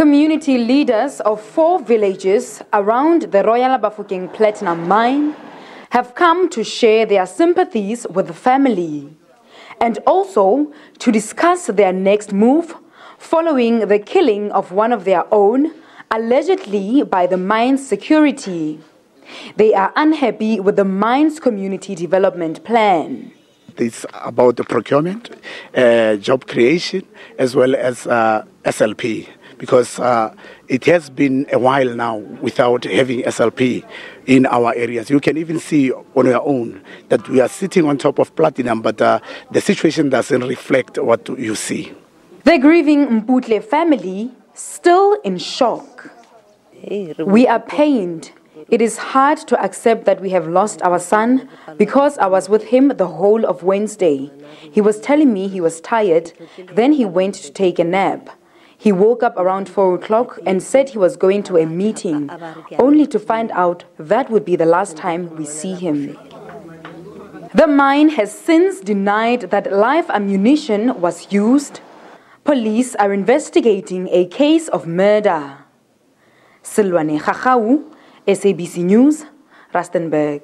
Community leaders of 4 villages around the Royal Bafokeng Platinum mine have come to share their sympathies with the family and also to discuss their next move following the killing of one of their own, allegedly by the mine's security. They are unhappy with the mine's community development plan. It's about the procurement, job creation, as well as SLP, because it has been a while now without having SLP in our areas. You can even see on your own that we are sitting on top of platinum, but the situation doesn't reflect what you see. The grieving Mputle family still in shock. We are pained. It is hard to accept that we have lost our son because I was with him the whole of Wednesday. He was telling me he was tired, then he went to take a nap. He woke up around 4 o'clock and said he was going to a meeting, only to find out that would be the last time we see him. The mine has since denied that live ammunition was used. Police are investigating a case of murder. Silwane Khakawu, SABC News, Rustenburg.